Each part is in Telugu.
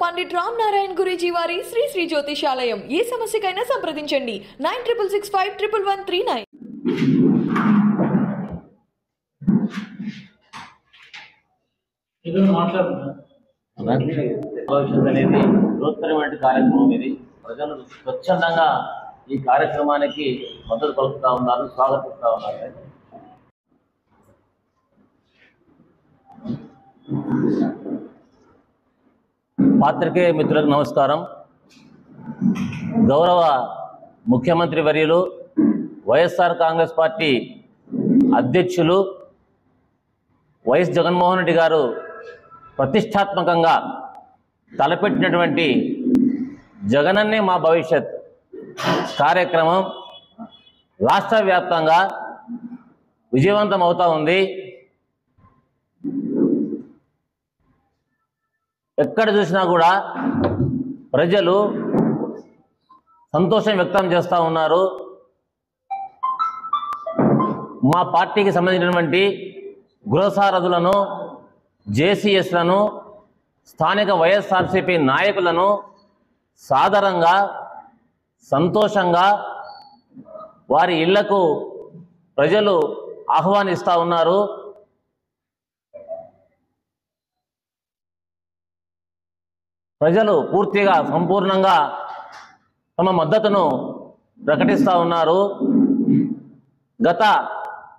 पंडित राम नारायण गुरुजी वारी श्री श्री ज्योतिषालयम ये समस्यकैना संप्रदिंचंडी 9661 ప్రజలు స్వచ్ఛందంగా ఈ కార్యక్రమానికి మద్దతు పలుకుతా ఉన్నారు స్వాగతిస్తా ఉన్నారు పాత్రికేయ మిత్రులకు నమస్కారం గౌరవ ముఖ్యమంత్రి వర్యులు వైఎస్ఆర్ కాంగ్రెస్ పార్టీ అధ్యక్షులు వైఎస్ జగన్మోహన్ రెడ్డి గారు ప్రతిష్టాత్మకంగా తలపెట్టినటువంటి జగనన్నే మా భవిష్యత్ కార్యక్రమం రాష్ట్ర వ్యాప్తంగా విజయవంతం అవుతా ఉంది ఎక్కడ చూసినా కూడా ప్రజలు సంతోషం వ్యక్తం చేస్తూ ఉన్నారు మా పార్టీకి సంబంధించినటువంటి గృహసారథులను జేసీఎస్లను స్థానిక వైఎస్ఆర్సీపీ నాయకులను సాధారణంగా సంతోషంగా వారి ఇళ్లకు ప్రజలు ఆహ్వానిస్తూ ఉన్నారు ప్రజలు పూర్తిగా సంపూర్ణంగా తమ మద్దతును ప్రకటిస్తా ఉన్నారు గత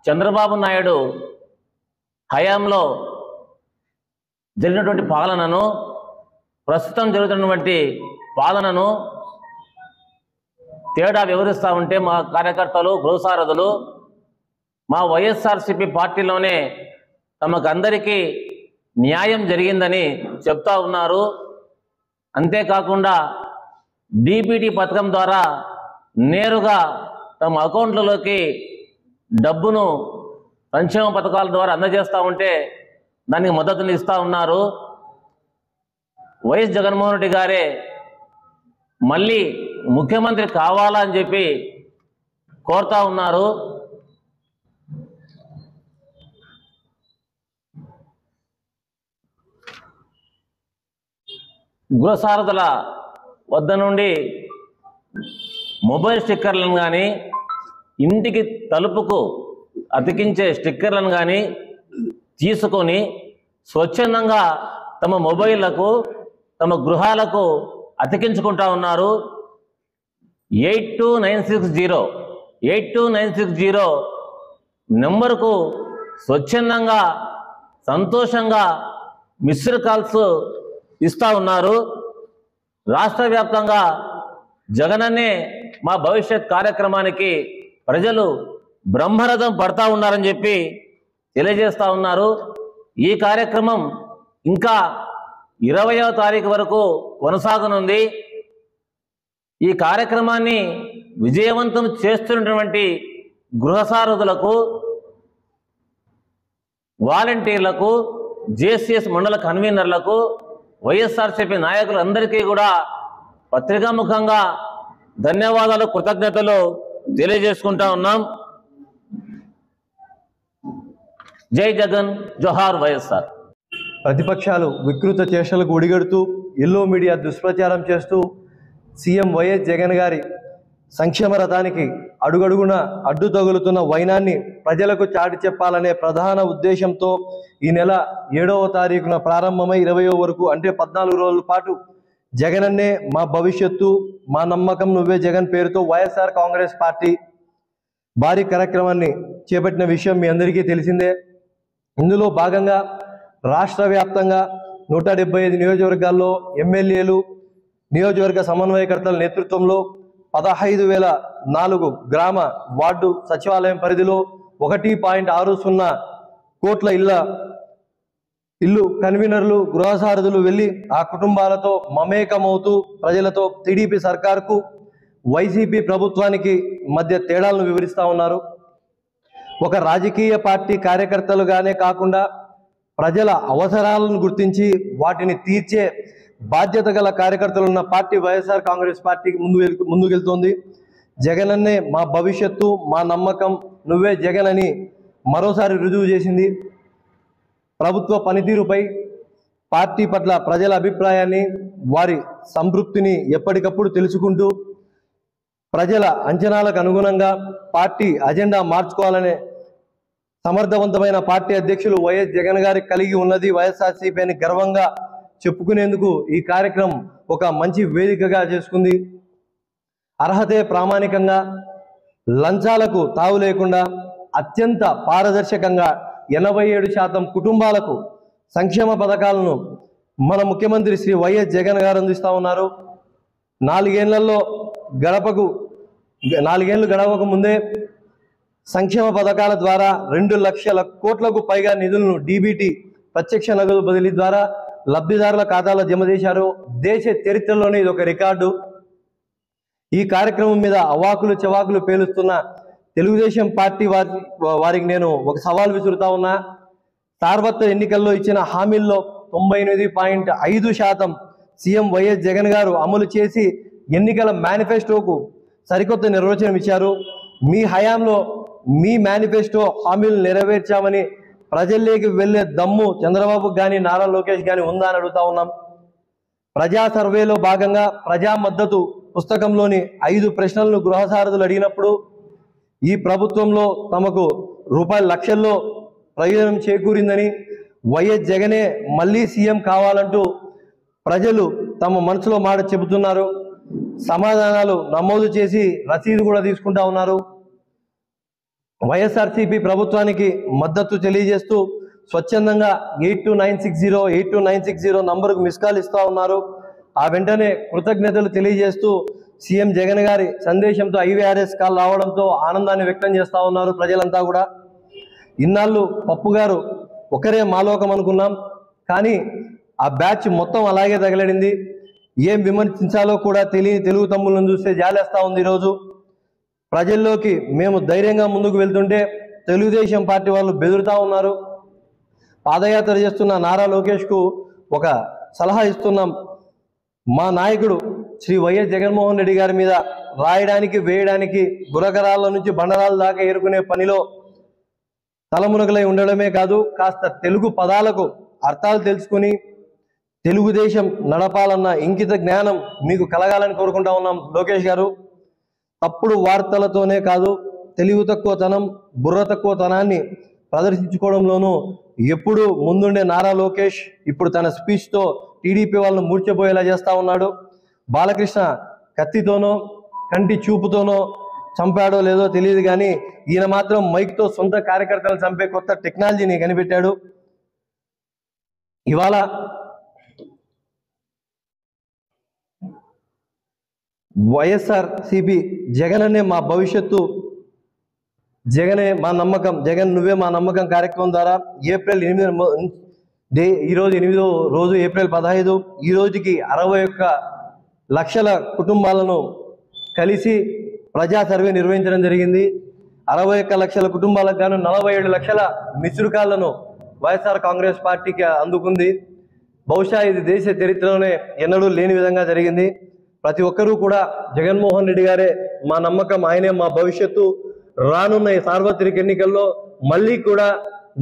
చంద్రబాబు నాయుడు హయాంలో జరిగినటువంటి పాలనను ప్రస్తుతం జరుగుతున్నటువంటి పాలనను తేడా వివరిస్తూ ఉంటే మా కార్యకర్తలు గృహసారథులు మా వైఎస్ఆర్సీపీ పార్టీలోనే తమకందరికీ న్యాయం జరిగిందని చెప్తా ఉన్నారు అంతేకాకుండా డీబీటీ పథకం ద్వారా నేరుగా తమ అకౌంట్లలోకి డబ్బును సంక్షేమ పథకాల ద్వారా అందజేస్తూ ఉంటే దానికి మద్దతుని ఇస్తూ ఉన్నారు వైఎస్ జగన్మోహన్ రెడ్డి గారే మళ్ళీ ముఖ్యమంత్రి కావాలని చెప్పి కోరుతూ ఉన్నారు గృహసారథుల వద్ద నుండి మొబైల్ స్టిక్కర్లను కానీ ఇంటికి తలుపుకు అతికించే స్టిక్కర్లను కానీ తీసుకొని స్వచ్ఛందంగా తమ మొబైళ్లకు తమ గృహాలకు అతికించుకుంటా ఉన్నారు 82960 నెంబర్కు స్వచ్ఛందంగా సంతోషంగా మిస్డ్ కాల్స్ ఇస్తా ఉన్నారు రాష్ట్ర వ్యాప్తంగా జగనన్నే మా భవిష్యత్ కార్యక్రమానికి ప్రజలు బ్రహ్మరథం పడతా ఉన్నారని చెప్పి తెలియజేస్తూ ఉన్నారు ఈ కార్యక్రమం ఇంకా 20వ తారీఖు వరకు కొనసాగనుంది ఈ కార్యక్రమాన్ని విజయవంతం చేస్తున్నటువంటి గృహసారథులకు వాలంటీర్లకు జేసీఎస్ మండల కన్వీనర్లకు వైఎస్ఆర్సీపీ నాయకులందరికీ కూడా పత్రికాముఖంగా ధన్యవాదాలు కృతజ్ఞతలు తెలియజేసుకుంటా ఉన్నాం జై జగన్ జోహార్ వైఎస్ఆర్ ప్రతిపక్షాలు వికృత చేష్టలకు ఒడిగడుతూ ఎల్లో మీడియా దుష్ప్రచారం చేస్తూ సీఎం వైఎస్ జగన్ గారి సంక్షేమ రథానికి అడుగడుగున అడ్డు తగులుతున్న వైనాన్ని ప్రజలకు చాటి చెప్పాలనే ప్రధాన ఉద్దేశంతో ఈ నెల 7వ తారీఖున ప్రారంభమై 20వ వరకు అంటే 14 రోజుల పాటు జగనన్నే మా భవిష్యత్తు మా నమ్మకం నువ్వే జగన్ పేరుతో వైఎస్ఆర్ కాంగ్రెస్ పార్టీ భారీ కార్యక్రమాన్ని చేపట్టిన విషయం మీ అందరికీ తెలిసిందే ఇందులో భాగంగా రాష్ట్ర వ్యాప్తంగా 175 నియోజకవర్గాల్లో ఎమ్మెల్యేలు నియోజకవర్గ సమన్వయకర్తల నేతృత్వంలో 15,004 గ్రామ వార్డు సచివాలయం పరిధిలో 1.60 కోట్ల ఇల్లు కన్వీనర్లు గృహసారథులు వెళ్ళి ఆ కుటుంబాలతో మమేకమవుతూ ప్రజలతో టీడీపీ సర్కార్కు వైసీపీ ప్రభుత్వానికి మధ్య తేడాలను వివరిస్తూ ఉన్నారు ఒక రాజకీయ పార్టీ కార్యకర్తలుగానే కాకుండా ప్రజల అవసరాలను గుర్తించి వాటిని తీర్చే బాధ్యత గల కార్యకర్తలు ఉన్న పార్టీ వైఎస్ఆర్ కాంగ్రెస్ పార్టీకి ముందుకెళ్తోంది జగనన్నే మా భవిష్యత్తు మా నమ్మకం నువ్వే జగన్ అని మరోసారి రుజువు చేసింది ప్రభుత్వ పనితీరుపై పార్టీ పట్ల ప్రజల అభిప్రాయాన్ని వారి సంతృప్తిని ఎప్పటికప్పుడు తెలుసుకుంటూ ప్రజల అంచనాలకు అనుగుణంగా పార్టీ అజెండా మార్చుకోవాలనే సమర్థవంతమైన పార్టీ అధ్యక్షులు వైఎస్ జగన్ గారికి కలిగి ఉన్నది వైఎస్ఆర్సీపీ అని గర్వంగా చెప్పుకునేందుకు ఈ కార్యక్రమం ఒక మంచి వేదికగా చేసుకుంది। అర్హతే ప్రామాణికంగా లంచాలకు తావు లేకుండా అత్యంత పారదర్శకంగా 87% కుటుంబాలకు సంక్షేమ పథకాలను మన ముఖ్యమంత్రి శ్రీ వైఎస్ జగన్ గారు అందిస్తా ఉన్నారు। నాలుగేళ్లు గడవక ముందే సంక్షేమ పథకాల ద్వారా 2 లక్షల కోట్లకు పైగా నిధులను డీబీటీ ప్రత్యక్ష నగదు బదిలీ ద్వారా లబ్ధిదారుల ఖాతాలో జమ చేశారు। దేశ చరిత్రలోనే ఇది ఒక రికార్డు। ఈ కార్యక్రమం మీద అవాకులు చవాకులు పేలుస్తున్న తెలుగుదేశం పార్టీ వారికి నేను ఒక సవాల్ విసురుతా ఉన్నా। సార్వత్రిక ఎన్నికల్లో ఇచ్చిన హామీల్లో 98.5% సీఎం వైఎస్ జగన్ గారు అమలు చేసి ఎన్నికల మేనిఫెస్టోకు సరికొత్త నిర్వచనం ఇచ్చారు। మీ హయాంలో మీ మేనిఫెస్టో హామీలు నెరవేర్చామని ప్రజల్లోకి వెళ్లే దమ్ము చంద్రబాబు గాని నారా లోకేష్ గాని ఉందా అని అడుగుతా ఉన్నాం। ప్రజా సర్వేలో భాగంగా ప్రజా మద్దతు పుస్తకంలోని 5 ప్రశ్నలను గృహసారథులు అడిగినప్పుడు ఈ ప్రభుత్వంలో తమకు ₹లక్షల్లో ప్రయోజనం చేకూరిందని వైఎస్ జగనే మళ్ళీ సీఎం కావాలంటూ ప్రజలు తమ మనసులో మాట చెబుతున్నారు। సమాధానాలు నమోదు చేసి రసీదు కూడా తీసుకుంటా ఉన్నారు। వైఎస్ఆర్సీపీ ప్రభుత్వానికి మద్దతు తెలియజేస్తూ స్వచ్ఛందంగా 8296082960 నంబరుకు మిస్ కాల్ ఇస్తూ ఉన్నారు। ఆ వెంటనే కృతజ్ఞతలు తెలియజేస్తూ సీఎం జగన్ గారి సందేశంతో IVRS కాల్ రావడంతో ఆనందాన్ని వ్యక్తం చేస్తూ ఉన్నారు ప్రజలంతా కూడా। ఇన్నాళ్ళు పప్పు గారు ఒకరే మాలోకం అనుకున్నాం, కానీ ఆ బ్యాచ్ మొత్తం అలాగే తగలడింది। ఏం విమర్శించాలో కూడా తెలియని తెలుగు తమ్ములను చూస్తే జాలేస్తూ ఉంది। ఈరోజు ప్రజల్లోకి మేము ధైర్యంగా ముందుకు వెళ్తుంటే తెలుగుదేశం పార్టీ వాళ్ళు బెదురుతూ ఉన్నారు। పాదయాత్ర చేస్తున్న నారా లోకేష్కు ఒక సలహా ఇస్తున్నాం। మా నాయకుడు శ్రీ వైఎస్ జగన్మోహన్ రెడ్డి గారి మీద రాయడానికి వేయడానికి గురగరాల నుంచి బండరాల దాకా ఏరుకునే పనిలో తలమునకలై ఉండడమే కాదు, కాస్త తెలుగు పదాలకు అర్థాలు తెలుసుకుని తెలుగుదేశం నడపాలన్న ఇంకిత జ్ఞానం మీకు కలగాలని కోరుకుంటా ఉన్నాం లోకేష్ గారు। తప్పుడు వార్తలతోనే కాదు, తెలివి తక్కువతనం బుర్ర తక్కువతనాన్ని ప్రదర్శించుకోవడంలోనూ ఎప్పుడు ముందుండే నారా లోకేష్ ఇప్పుడు తన స్పీచ్తో టీడీపీ వాళ్ళను మూర్చపోయేలా చేస్తూ ఉన్నాడు। బాలకృష్ణ కత్తితోనో కంటి చూపుతోనో చంపాడో లేదో తెలియదు, కానీ ఈయన మాత్రం మైక్తో సొంత కార్యకర్తలు చంపే కొత్త టెక్నాలజీని కనిపెట్టాడు। ఇవాళ వైఎస్ఆర్సీపీ జగననే మా భవిష్యత్తు, జగనే మా నమ్మకం, జగన్ నువ్వే మా నమ్మకం కార్యక్రమం ద్వారా ఈరోజు ఏప్రిల్ 15 ఈ రోజుకి 61 లక్షల కుటుంబాలను కలిసి ప్రజా సర్వే నిర్వహించడం జరిగింది। 61 లక్షల కుటుంబాలకు గాను 47 లక్షల మిస్డ్ కాళ్లను వైఎస్ఆర్ కాంగ్రెస్ పార్టీకి అందుకుంది। బహుశా ఇది దేశ చరిత్రలోనే ఎన్నడూ లేని విధంగా జరిగింది। ప్రతి ఒక్కరూ కూడా జగన్మోహన్ రెడ్డి గారే మా నమ్మకం, ఆయనే మా భవిష్యత్తు, రానున్న సార్వత్రిక ఎన్నికల్లో మళ్ళీ కూడా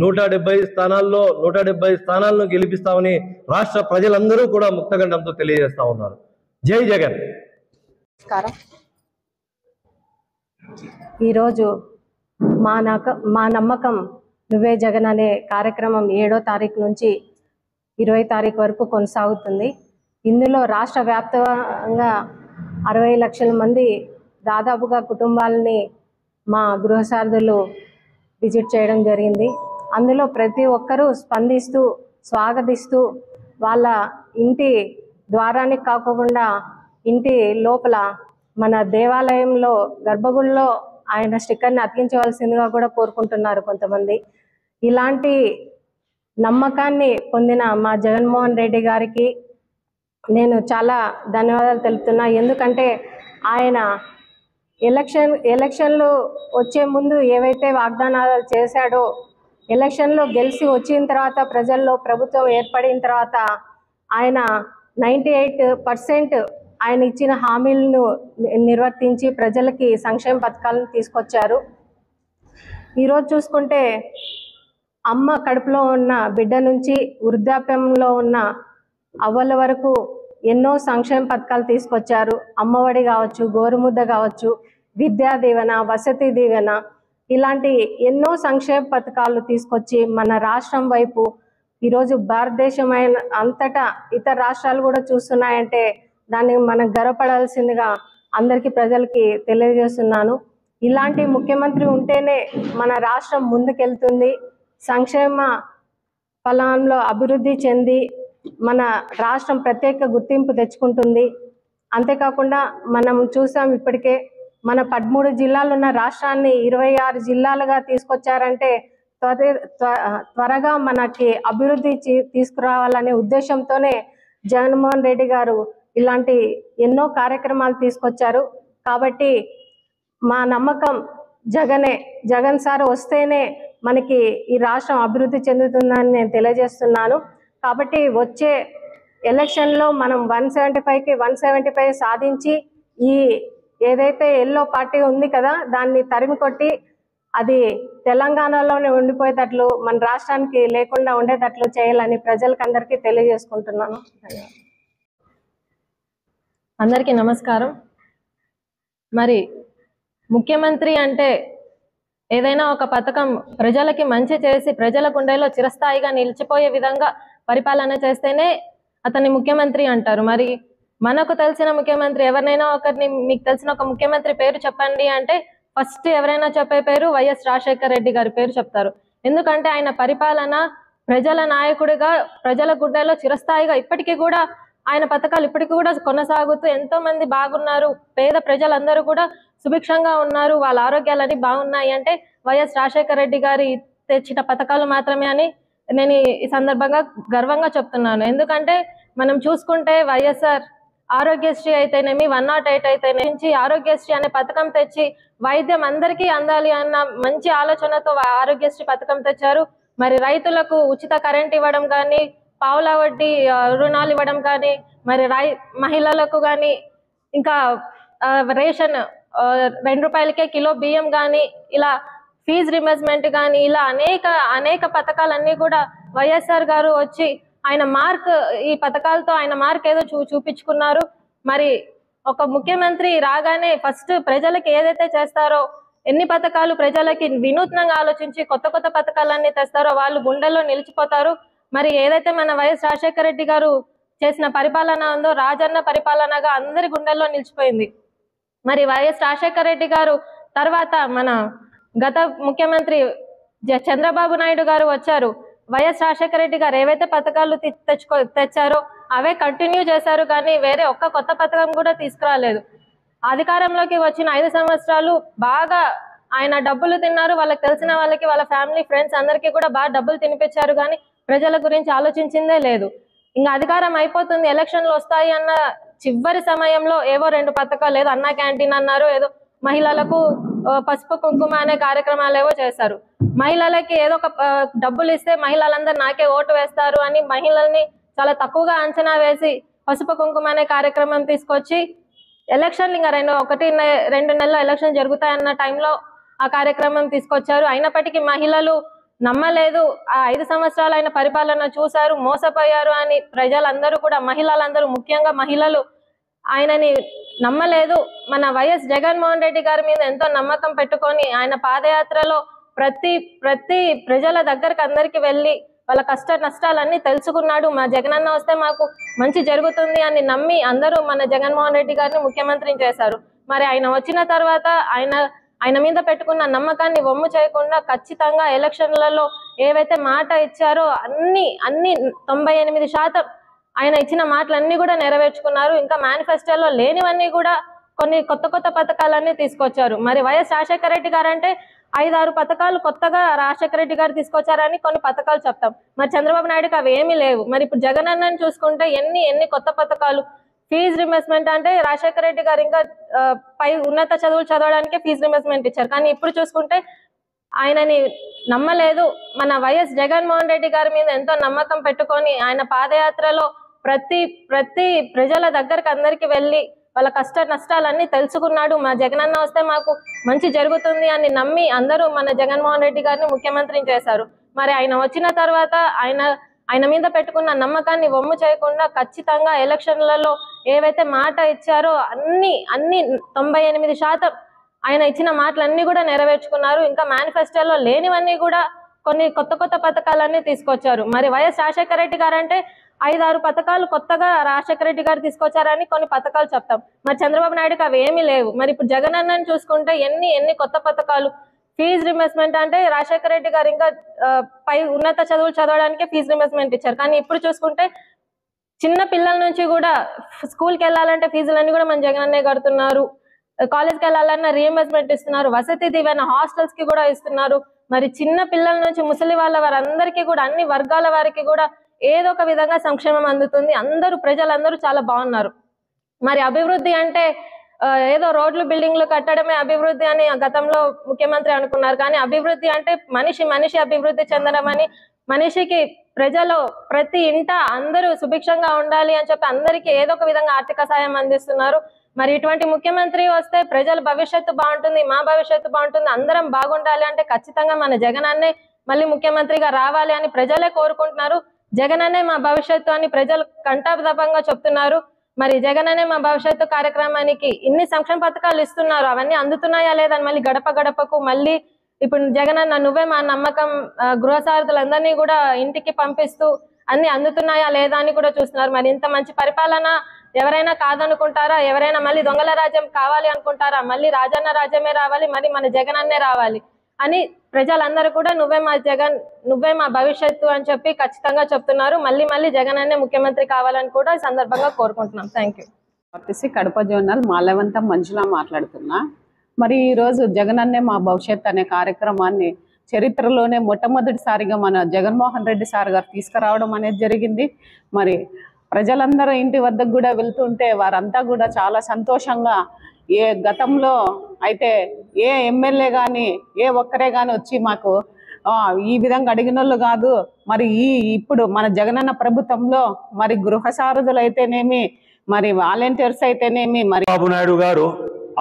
170 స్థానాలను గెలిపిస్తామని రాష్ట్ర ప్రజలందరూ కూడా ముక్తగండంతో తెలియజేస్తా ఉన్నారు। జై జగన్! ఈరోజు మా నమ్మకం నువ్వే జగన్ అనే కార్యక్రమం 7వ తారీఖు నుంచి 20 తారీఖు వరకు కొనసాగుతుంది। ఇందులో రాష్ట్ర వ్యాప్తంగా 60 లక్షల మంది దాదాపుగా కుటుంబాలని మా గృహసారథులు విజిట్ చేయడం జరిగింది। అందులో ప్రతి ఒక్కరూ స్పందిస్తూ స్వాగతిస్తూ వాళ్ళ ఇంటి ద్వారానికి కాకుండా ఇంటి లోపల మన దేవాలయంలో గర్భగుడిలో ఆయన స్టిక్కర్ని అతికించవలసిందిగా కూడా కోరుకుంటున్నారు కొంతమంది। ఇలాంటి నమ్మకాన్ని పొందిన మా జగన్మోహన్ రెడ్డి గారికి నేను చాలా ధన్యవాదాలు తెలుపుతున్నా। ఎందుకంటే ఆయన ఎలక్షన్లు వచ్చే ముందు ఏవైతే వాగ్దానాలు చేశాడో, ఎలక్షన్లో గెలిచి వచ్చిన తర్వాత ప్రజల్లో ప్రభుత్వం ఏర్పడిన తర్వాత ఆయన 98% ఆయన ఇచ్చిన హామీలను నిర్వర్తించి ప్రజలకి సంక్షేమ పథకాలను తీసుకొచ్చారు। ఈరోజు చూసుకుంటే అమ్మ కడుపులో ఉన్న బిడ్డ నుంచి వృద్ధాప్యంలో ఉన్న అవ్వల వరకు ఎన్నో సంక్షేమ పథకాలు తీసుకొచ్చారు. అమ్మఒడి కావచ్చు, గోరుముద్ద కావచ్చు, విద్యా దీవెన, వసతి దీవెన, ఇలాంటి ఎన్నో సంక్షేమ పథకాలు తీసుకొచ్చి మన రాష్ట్రం వైపు ఈరోజు భారతదేశమైన అంతటా ఇతర రాష్ట్రాలు కూడా చూస్తున్నాయంటే దాన్ని మనం గర్వపడాల్సిందిగా అందరికీ ప్రజలకి తెలియజేస్తున్నాను. ఇలాంటి ముఖ్యమంత్రి ఉంటేనే మన రాష్ట్రం ముందుకెళ్తుంది. సంక్షేమ ఫలంలో అభివృద్ధి చెంది మన రాష్ట్రం ప్రత్యేక గుర్తింపు తెచ్చుకుంటుంది. అంతేకాకుండా మనం చూసాం ఇప్పటికే మన 13 జిల్లాలున్న రాష్ట్రాన్ని 26 జిల్లాలుగా తీసుకొచ్చారంటే త్వరగా మనకి అభివృద్ధి తీసుకురావాలనే ఉద్దేశంతోనే జగన్మోహన్ రెడ్డి గారు ఇలాంటి ఎన్నో కార్యక్రమాలు తీసుకొచ్చారు. కాబట్టి మా నమ్మకం జగనే, జగన్ సార్ వస్తేనే మనకి ఈ రాష్ట్రం అభివృద్ధి చెందుతుందని నేను తెలియజేస్తున్నాను. కాబట్టి వచ్చే ఎలక్షన్లో మనం 175కి 175 సాధించి ఈ ఏదైతే ఎల్లో పార్టీ ఉంది కదా దాన్ని తరిమి కొట్టి అది తెలంగాణలోనే ఉండిపోయేటట్లు మన రాష్ట్రానికి లేకుండా ఉండేటట్లు చేయాలని ప్రజలకందరికీ తెలియజేసుకుంటున్నాను. అందరికీ నమస్కారం. మరి ముఖ్యమంత్రి అంటే ఏదైనా ఒక పథకం ప్రజలకి మంచి చేసి ప్రజల గుండెలో చిరస్థాయిగా నిలిచిపోయే విధంగా పరిపాలన చేస్తేనే అతన్ని ముఖ్యమంత్రి అంటారు. మరి మనకు తెలిసిన ముఖ్యమంత్రి ఎవరినైనా ఒకరిని మీకు తెలిసిన ఒక ముఖ్యమంత్రి పేరు చెప్పండి అంటే ఫస్ట్ ఎవరైనా చెప్పే పేరు వైఎస్ రాజశేఖర రెడ్డి గారి పేరు చెప్తారు. ఎందుకంటే ఆయన పరిపాలన ప్రజల నాయకుడిగా ప్రజల గుండెలో చిరస్థాయిగా ఇప్పటికీ కూడా ఆయన పథకాలు ఇప్పటికీ కూడా కొనసాగుతూ ఎంతో మంది బాగున్నారు, పేద ప్రజలందరూ కూడా సుభిక్షంగా ఉన్నారు, వాళ్ళ ఆరోగ్యాలన్నీ బాగున్నాయి అంటే వైఎస్ రాజశేఖర రెడ్డి గారి తెచ్చిన పథకాలు మాత్రమే అని నేను ఈ సందర్భంగా గర్వంగా చెప్తున్నాను. ఎందుకంటే మనం చూసుకుంటే వైఎస్ఆర్ ఆరోగ్యశ్రీ అయితేనేమి, 108 అయితేనేమించి ఆరోగ్యశ్రీ అనే పథకం తెచ్చి వైద్యం అందరికీ అందాలి అన్న మంచి ఆలోచనతో ఆరోగ్యశ్రీ పథకం తెచ్చారు. మరి రైతులకు ఉచిత కరెంట్ ఇవ్వడం కానీ, పావుల వడ్డీ రుణాలు ఇవ్వడం కానీ, మరి మహిళలకు కానీ ఇంకా రేషన్ 2 రూపాయలకే కిలో బియ్యం కానీ, ఇలా ఫీజు రిమర్స్మెంట్ కానీ, ఇలా అనేక పథకాలన్నీ కూడా వైఎస్ఆర్ గారు వచ్చి ఆయన మార్క్ ఈ పథకాలతో ఆయన మార్క్ ఏదో చూపించుకున్నారు. మరి ఒక ముఖ్యమంత్రి రాగానే ఫస్ట్ ప్రజలకు ఏదైతే చేస్తారో ఎన్ని పథకాలు ప్రజలకి వినూత్నంగా ఆలోచించి కొత్త పథకాలన్నీ తెస్తారో వాళ్ళు గుండెల్లో నిలిచిపోతారు. మరి ఏదైతే మన వైఎస్ రాజశేఖర రెడ్డి గారు చేసిన పరిపాలన ఉందో రాజన్న పరిపాలనగా అందరి గుండెల్లో నిలిచిపోయింది. మరి వైఎస్ రాజశేఖర రెడ్డి గారు తర్వాత మన గత ముఖ్యమంత్రి చంద్రబాబు నాయుడు గారు వచ్చారు. వైఎస్ రాజశేఖర రెడ్డి గారు ఏవైతే పథకాలు తెచ్చారో అవే కంటిన్యూ చేశారు కానీ వేరే ఒక్క కొత్త పథకం కూడా తీసుకురాలేదు. అధికారంలోకి వచ్చిన 5 సంవత్సరాలు బాగా ఆయన డబ్బులు తిన్నారు. వాళ్ళకి తెలిసిన వాళ్ళకి, వాళ్ళ ఫ్యామిలీ ఫ్రెండ్స్ అందరికీ కూడా బాగా డబ్బులు తినిపించారు కానీ ప్రజల గురించి ఆలోచించిందే లేదు. ఇంకా అధికారం అయిపోతుంది, ఎలక్షన్లు వస్తాయి అన్న చివరి సమయంలో ఏవో 2 పథకాలు, ఏదో అన్నా క్యాంటీన్ అన్నారు, ఏదో మహిళలకు పసుపు కుంకుమ అనే కార్యక్రమాలు ఏవో చేశారు. మహిళలకి ఏదో ఒక డబ్బులు ఇస్తే మహిళలందరూ నాకే ఓటు వేస్తారు అని మహిళల్ని చాలా తక్కువగా అంచనా వేసి పసుపు కుంకుమ అనే కార్యక్రమం తీసుకొచ్చి ఎలక్షన్లు ఇంకా 1-2 నెలల్లో ఎలక్షన్ జరుగుతాయన్న టైంలో ఆ కార్యక్రమం తీసుకొచ్చారు. అయినప్పటికీ మహిళలు నమ్మలేదు. ఆ 5 సంవత్సరాలు ఆయన పరిపాలన చూశారు, మోసపోయారు అని ప్రజలందరూ కూడా, మహిళలందరూ, ముఖ్యంగా మహిళలు ఆయనని నమ్మలేదు. మన వైఎస్ జగన్మోహన్ రెడ్డి గారి మీద ఎంతో నమ్మకం పెట్టుకొని ఆయన పాదయాత్రలో ప్రతి ప్రజల దగ్గరకు అందరికి వెళ్ళి వాళ్ళ కష్ట నష్టాలన్నీ తెలుసుకున్నాడు. మా జగనన్న వస్తే మాకు మంచి జరుగుతుంది అని నమ్మి అందరూ మన జగన్మోహన్ రెడ్డి గారిని ముఖ్యమంత్రిని చేశారు. మరి ఆయన వచ్చిన తర్వాత ఆయన మీద పెట్టుకున్న నమ్మకాన్ని వమ్ము చేయకుండా ఖచ్చితంగా ఎలక్షన్లలో ఏవైతే మాట ఇచ్చారో అన్ని 98% ఆయన ఇచ్చిన మాటలన్నీ కూడా నెరవేర్చుకున్నారు. ఇంకా మేనిఫెస్టోలో లేనివన్నీ కూడా కొన్ని కొత్త పథకాలన్నీ తీసుకొచ్చారు. మరి వైఎస్ రాజశేఖర రెడ్డి గారు అంటే 5-6 పథకాలు కొత్తగా రాజశేఖర రెడ్డి గారు తీసుకొచ్చారని కొన్ని పథకాలు చెప్తాం. మరి చంద్రబాబు నాయుడుకి అవి ఏమీ లేవు. మరి ఇప్పుడు జగన్ అన్నని చూసుకుంటే ఎన్ని కొత్త పథకాలు. ఫీజు రిమర్స్మెంట్ అంటే రాజశేఖర రెడ్డి గారు ఇంకా పై ఉన్నత చదువులు చదవడానికి ఫీజు రిమర్స్మెంట్ ఇచ్చారు కానీ ఇప్పుడు చూసుకుంటే ఆయనని నమ్మలేదు. మన వైఎస్ జగన్మోహన్ రెడ్డి గారి మీద ఎంతో నమ్మకం పెట్టుకొని ఆయన పాదయాత్రలో ప్రతి ప్రజల దగ్గరకు అందరికి వెళ్ళి వాళ్ళ కష్ట నష్టాలన్నీ తెలుసుకున్నాడు. మా జగనన్న వస్తే మాకు మంచి జరుగుతుంది అని నమ్మి అందరూ మన జగన్మోహన్ రెడ్డి గారిని ముఖ్యమంత్రిని చేశారు. మరి ఆయన వచ్చిన తర్వాత ఆయన మీద పెట్టుకున్న నమ్మకాన్ని వమ్ము చేయకుండా ఖచ్చితంగా ఎలక్షన్లలో ఏవైతే మాట ఇచ్చారో అన్ని 98% ఆయన ఇచ్చిన మాటలన్నీ కూడా నెరవేర్చుకున్నారు. ఇంకా మానిఫెస్టోలో లేనివన్నీ కూడా కొన్ని కొత్త పథకాలన్నీ తీసుకొచ్చారు. మరి వైఎస్ రాజశేఖర రెడ్డి గారు అంటే 5-6 పథకాలు కొత్తగా రాజశేఖర రెడ్డి గారు తీసుకొచ్చారని కొన్ని పథకాలు చెప్తాం. మరి చంద్రబాబు నాయుడుకి అవి ఏమీ లేవు. మరి ఇప్పుడు జగన్ అన్నని చూసుకుంటే ఎన్ని కొత్త పథకాలు, ఫీజు రిమెస్మెంట్ అంటే రాజశేఖర రెడ్డి గారు ఇంకా పై ఉన్నత చదువులు చదవడానికి ఫీజు రిమెస్మెంట్ ఇచ్చారు. కానీ ఇప్పుడు చూసుకుంటే చిన్న పిల్లల నుంచి కూడా స్కూల్కి వెళ్ళాలంటే ఫీజులన్నీ కూడా మన జగన్ అన్నే కడుతున్నారు. కాలేజ్కి వెళ్ళాలన్నా రీఎంబర్స్మెంట్ ఇస్తున్నారు. వసతి దీవెన హాస్టల్స్ కి కూడా ఇస్తున్నారు. మరి చిన్న పిల్లల నుంచి ముసలి వాళ్ళ వారందరికీ కూడా అన్ని వర్గాల వారికి కూడా ఏదో ఒక విధంగా సంక్షేమం అందుతుంది. ప్రజలందరూ చాలా బాగున్నారు. మరి అభివృద్ధి అంటే ఏదో రోడ్లు బిల్డింగ్లు కట్టడమే అభివృద్ధి అని గతంలో ముఖ్యమంత్రి అనుకున్నారు. కానీ అభివృద్ధి అంటే మనిషి మనిషి అభివృద్ధి చెందడమని, మనిషికి ప్రజలు ప్రతి ఇంట అందరూ సుభిక్షంగా ఉండాలి అని చెప్పి అందరికీ ఏదో ఒక విధంగా ఆర్థిక సాయం అందిస్తున్నారు. మరి ఇటువంటి ముఖ్యమంత్రి వస్తే ప్రజల భవిష్యత్తు బాగుంటుంది, మా భవిష్యత్తు బాగుంటుంది, అందరం బాగుండాలి అంటే ఖచ్చితంగా మన జగన్ అన్నే మళ్ళీ ముఖ్యమంత్రిగా రావాలి అని ప్రజలే కోరుకుంటున్నారు. జగన్ అన్నే మా భవిష్యత్తు అని ప్రజలు కంఠాపదపంగా చెప్తున్నారు. మరి జగన్ అనే మా భవిష్యత్తు కార్యక్రమానికి ఇన్ని సంక్షేమ పథకాలు ఇస్తున్నారు, అవన్నీ అందుతున్నాయా లేదని మళ్ళీ గడపకు మళ్ళీ ఇప్పుడు జగన్ అన్న నువ్వే మా నమ్మకం, గృహ సారథులందరినీ కూడా ఇంటికి పంపిస్తూ అన్ని అందుతున్నాయా లేదా అని కూడా చూస్తున్నారు. మరి ఇంత మంచి పరిపాలన ఎవరైనా కాదనుకుంటారా? ఎవరైనా మళ్ళీ దొంగల రాజ్యం కావాలి అనుకుంటారా? మళ్ళీ రాజన్న రాజ్యమే రావాలి, మరి మన జగన్ అన్నే రావాలి అని ప్రజలందరూ కూడా నువ్వే మా జగన్, నువ్వే మా భవిష్యత్తు అని చెప్పి ఖచ్చితంగా చెప్తున్నారు. మళ్ళీ జగన్ అన్నే ముఖ్యమంత్రి కావాలని కూడా ఈ సందర్భంగా కోరుకుంటున్నాం. Thank you. RTC Kadapa zonal మాలవంతం మంజులా మాట్లాడుతున్నా. మరి ఈరోజు జగన్ అన్నే మా భవిష్యత్ అనే కార్యక్రమాన్ని చరిత్రలోనే మొట్టమొదటిసారిగా మన జగన్మోహన్ రెడ్డి సార్ గారు తీసుకురావడం అనేది జరిగింది. మరి ప్రజలందరూ ఇంటి వద్దకు కూడా వెళ్తుంటే వారంతా కూడా చాలా సంతోషంగా, ఏ గతంలో అయితే ఏ ఎమ్మెల్యే కానీ ఏ ఒక్కరే కానీ వచ్చి మాకు ఈ విధంగా అడిగిన వాళ్ళు కాదు. మరి ఇప్పుడు మన జగనన్న ప్రభుత్వంలో మరి గృహ సారథులు అయితేనేమి, మరి వాలంటీర్స్ అయితేనేమి, మరి బాబు నాయుడు గారు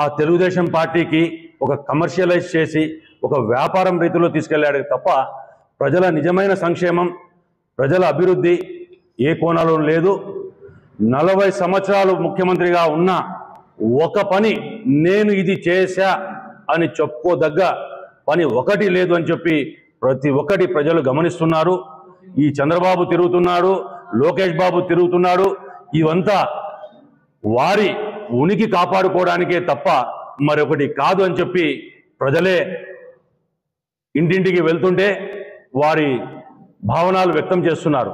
ఆ తెలుగుదేశం పార్టీకి ఒక కమర్షియలైజ్ చేసి ఒక వ్యాపారం రీతిలో తీసుకెళ్లాడు తప్ప ప్రజల నిజమైన సంక్షేమం, ప్రజల అభివృద్ధి ఏ కోణంలో లేదు. 40 సంవత్సరాలు ముఖ్యమంత్రిగా ఉన్న ఒక పని, నేను ఇది చేశా అని చెప్పుకోదగ్గ పని ఒకటి లేదు అని చెప్పి ప్రతి ఒక్కటి ప్రజలు గమనిస్తున్నారు. ఈ చంద్రబాబు తిరుగుతున్నాడు, లోకేష్ బాబు తిరుగుతున్నాడు, ఇవంతా వారి ఉనికి కాపాడుకోవడానికే తప్ప మరొకటి కాదు అని చెప్పి ప్రజలే ఇంటింటికి వెళ్తుంటే వారి భావనలు వ్యక్తం చేస్తున్నారు.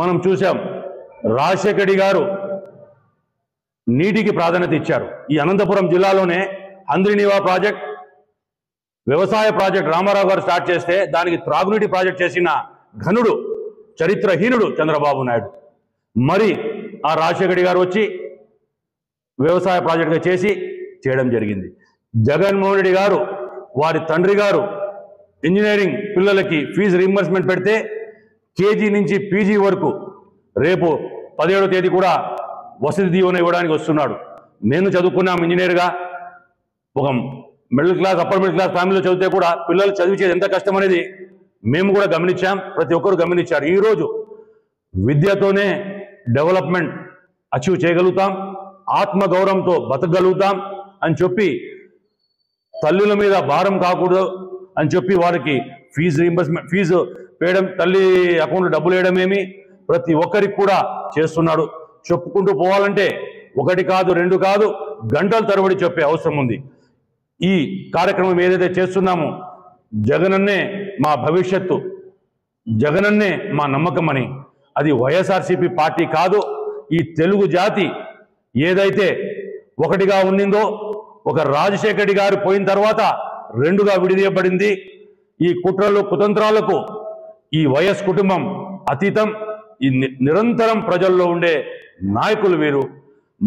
మనం చూసాం రాజశేఖర్ గారు నీటికి ప్రాధాన్యత ఇచ్చారు. ఈ అనంతపురం జిల్లాలోనే హంద్రినీవా ప్రాజెక్ట్, వ్యవసాయ ప్రాజెక్ట్ రామారావు గారు స్టార్ట్ చేస్తే దానికి త్రాగునీటి ప్రాజెక్ట్ చేసిన ఘనుడు, చరిత్రహీనుడు చంద్రబాబు నాయుడు. మరి ఆ రాజశేఖర్ గారు వచ్చి వ్యవసాయ ప్రాజెక్టుగా చేయడం జరిగింది. జగన్మోహన్ రెడ్డి గారు వారి తండ్రి గారు ఇంజనీరింగ్ పిల్లలకి ఫీజు రీంబర్స్మెంట్ పెడితే కేజీ నుంచి పీజీ వరకు రేపు 17వ తేదీ కూడా వసతి దీవెన ఇవ్వడానికి వస్తున్నాడు. నేను చదువుకున్నాం ఇంజనీర్గా, ఒక middle class upper middle class ఫ్యామిలీలో చదివితే కూడా పిల్లలు చదివించేది ఎంత కష్టం అనేది మేము కూడా గమనించాం, ప్రతి ఒక్కరు గమనించారు. ఈరోజు విద్యతోనే డెవలప్మెంట్ అచీవ్ చేయగలుగుతాం, ఆత్మగౌరవంతో బతకగలుగుతాం అని చెప్పి తల్లుల మీద భారం కాకూడదు అని చెప్పి వారికి ఫీజు రీంబర్స్మెంట్, ఫీజు వేయడం, తల్లి అకౌంట్లో డబ్బులు వేయడమేమి ప్రతి ఒక్కరికి కూడా చేస్తున్నాడు. చెప్పుకుంటూ పోవాలంటే ఒకటి కాదు, రెండు కాదు, గంటల తరబడి చెప్పే అవసరం ఉంది. ఈ కార్యక్రమం ఏదైతే చేస్తున్నామో జగనన్నే మా భవిష్యత్తు, జగనన్నే మా నమ్మకం అని, అది వైఎస్ఆర్సీపీ పార్టీ కాదు. ఈ తెలుగు జాతి ఏదైతే ఒకటిగా ఉండిందో, ఒక రాజశేఖర్ గారు పోయిన తర్వాత రెండుగా విడిదీయబడింది. ఈ కుట్రలు కుతంత్రాలకు ఈ వైఎస్ కుటుంబం అతీతం. ఈ నిరంతరం ప్రజల్లో ఉండే నాయకులు వీరు.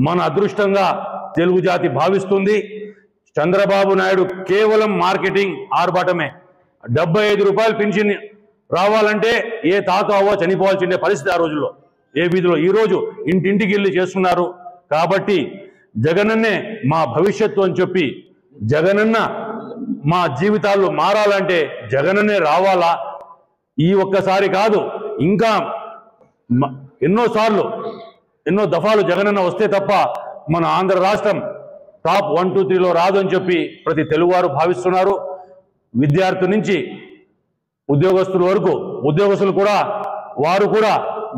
మన అదృష్టంగా తెలుగు జాతి భావిస్తుంది. చంద్రబాబు నాయుడు కేవలం మార్కెటింగ్ ఆర్భాటమే. 75 రూపాయలు పెన్షన్ రావాలంటే ఏ తాత అవ్వ చనిపోవాల్సిండే పరిస్థితి ఆ రోజుల్లో, ఏ వీధిలో. ఈరోజు ఇంటింటికి వెళ్ళి చేస్తున్నారు. కాబట్టి జగనన్నే మా భవిష్యత్తు అని చెప్పి జగనన్న మా జీవితాల్లో మారాలంటే జగననే రావాలా? ఈ ఒక్కసారి కాదు, ఇంకా ఎన్నోసార్లు ఎన్నో దఫాలు జగనన్న వస్తే తప్ప మన ఆంధ్ర రాష్ట్రం టాప్ 1, 2, 3లో రాదని చెప్పి ప్రతి తెలుగువారు భావిస్తున్నారు. విద్యార్థి నుంచి ఉద్యోగస్తుల వరకు, ఉద్యోగస్తులు కూడా వారు కూడా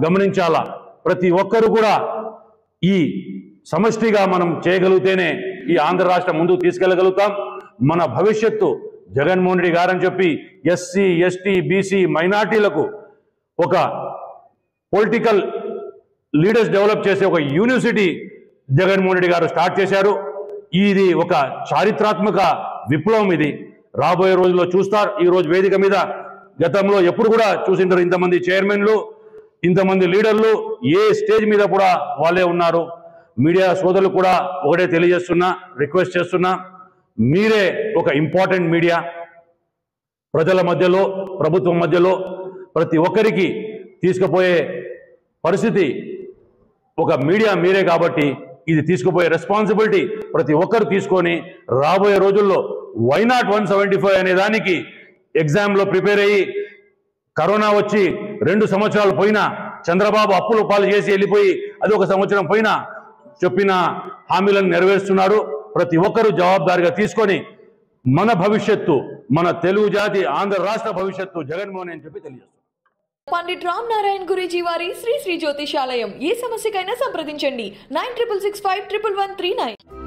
గమనించాలా. ప్రతి ఒక్కరు కూడా ఈ సమష్టిగా మనం చేయగలిగితేనే ఈ ఆంధ్ర రాష్ట్రం ముందుకు తీసుకెళ్లగలుగుతాం. మన భవిష్యత్తు జగన్మోహన్ రెడ్డి గారని చెప్పి ఎస్సీ ఎస్టీ బీసీ మైనార్టీలకు ఒక పొలిటికల్ లీడర్స్ డెవలప్ చేసే ఒక యూనివర్సిటీ జగన్మోహన్ రెడ్డి గారు స్టార్ట్ చేశారు. ఇది ఒక చారిత్రాత్మక విప్లవం. ఇది రాబోయే రోజుల్లో చూస్తారు. ఈ రోజు వేదిక మీద గతంలో ఎప్పుడు కూడా చూసింటారు, ఇంతమంది చైర్మన్లు, ఇంతమంది లీడర్లు ఏ స్టేజ్ మీద కూడా వాళ్ళే ఉన్నారు. మీడియా సోదరులు కూడా ఒకటే తెలియజేస్తున్నా, రిక్వెస్ట్ చేస్తున్నా, మీరే ఒక ఇంపార్టెంట్ మీడియా. ప్రజల మధ్యలో, ప్రభుత్వం మధ్యలో ప్రతి ఒక్కరికి తీసుకుపోయే పరిస్థితి ఒక మీడియా మీరే. కాబట్టి ఇది తీసుకుపోయే రెస్పాన్సిబిలిటీ ప్రతి ఒక్కరు తీసుకొని రాబోయే రోజుల్లో Why not 175 అనే దానికి ఎగ్జామ్లో ప్రిపేర్ అయ్యి, కరోనా వచ్చి 2 సంవత్సరాలు పోయినా, చంద్రబాబు అప్పులు పాలు చేసి వెళ్ళిపోయి అది 1 సంవత్సరం పోయినా చెప్పిన హామీలను నెరవేరుస్తున్నారు. ప్రతి ఒక్కరూ జవాబుదారిగా తీసుకొని మన భవిష్యత్తు, మన తెలుగు జాతి, ఆంధ్ర రాష్ట్ర భవిష్యత్తు జగన్మోహన్ అని చెప్పి తెలియజేస్తారు. పండిట్ రామ్ నారాయణ్ గురూజీ వారి శ్రీ శ్రీ జ్యోతిషాలయం. ఏ సమస్యకైనా సంప్రదించండి 96651113.